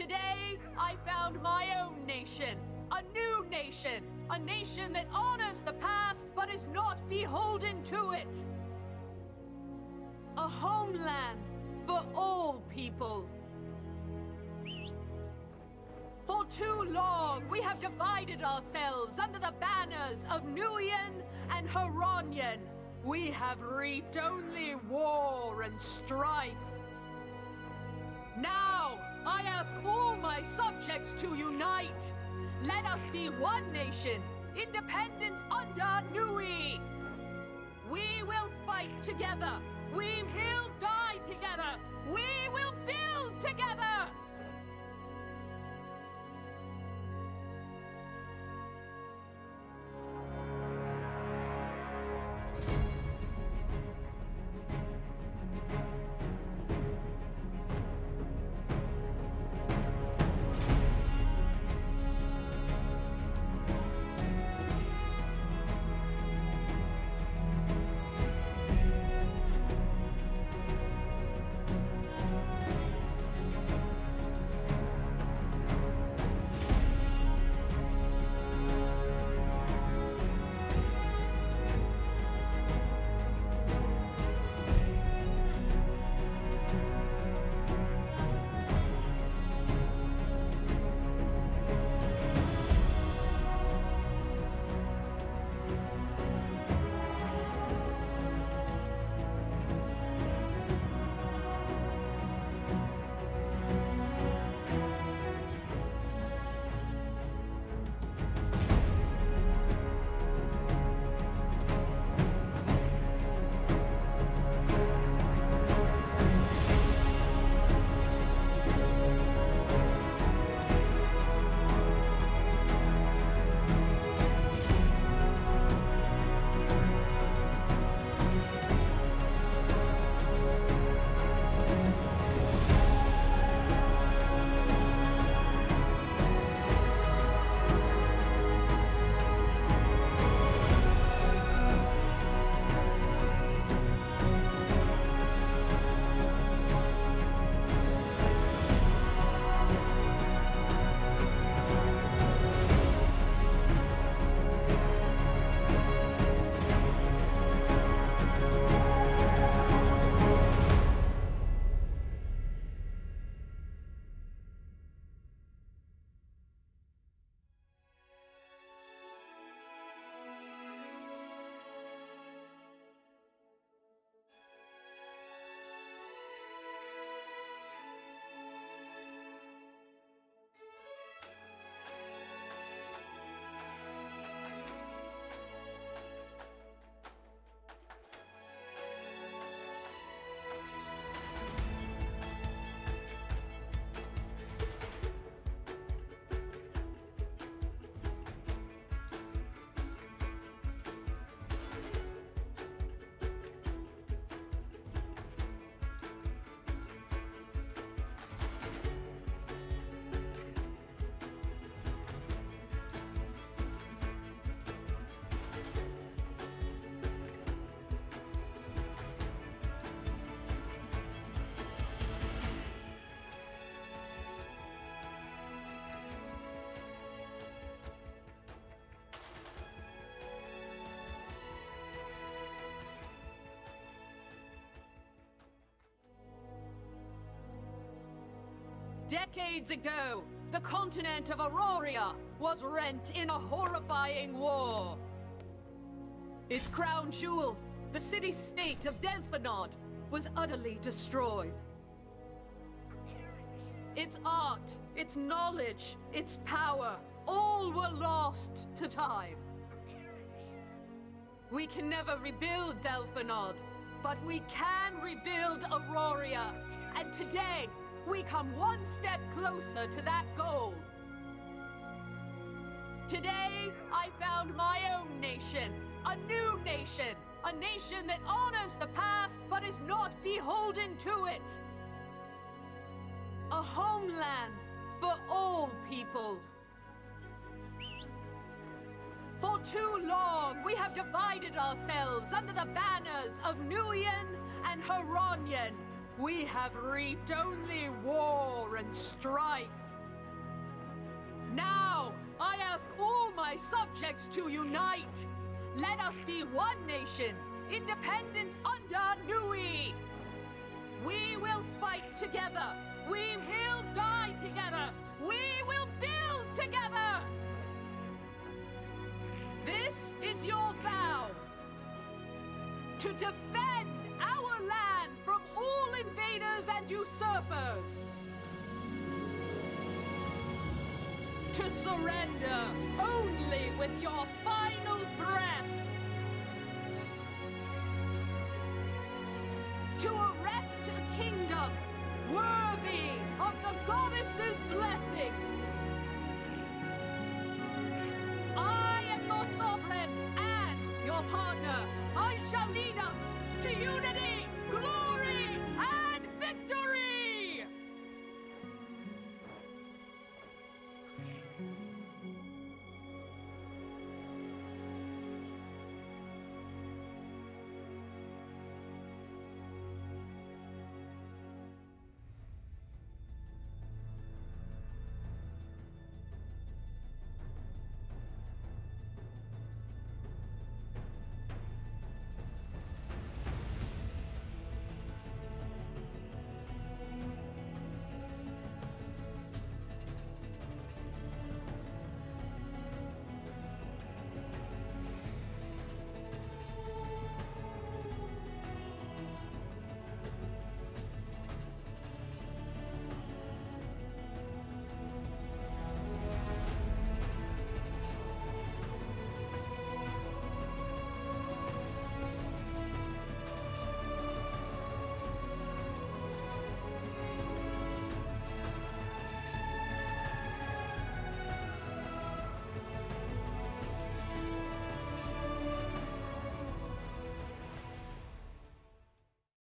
Today, I found my own nation, a new nation, a nation that honors the past but is not beholden to it. A homeland for all people. For too long, we have divided ourselves under the banners of Nuian and Haranian. We have reaped only war and strife. Now, I ask all my subjects to unite. Let us be one nation, independent under Nui. We will fight together. We will die together. We will build together. Decades ago, the continent of Auroria was rent in a horrifying war. Its crown jewel, the city-state of Delphinod, was utterly destroyed. Its art, its knowledge, its power, all were lost to time. We can never rebuild Delphinod, but we can rebuild Auroria, and today, we come one step closer to that goal. Today, I found my own nation, a new nation, a nation that honors the past but is not beholden to it. A homeland for all people. For too long, we have divided ourselves under the banners of Nuian and Haranian. We have reaped only war and strife. Now, I ask all my subjects to unite. Let us be one nation, independent under Nui. We will fight together. We will die together. We will build together. This is your vow. To defend our land from all invaders and usurpers. To surrender only with your final breath. To erect a kingdom worthy of the goddess's blessing.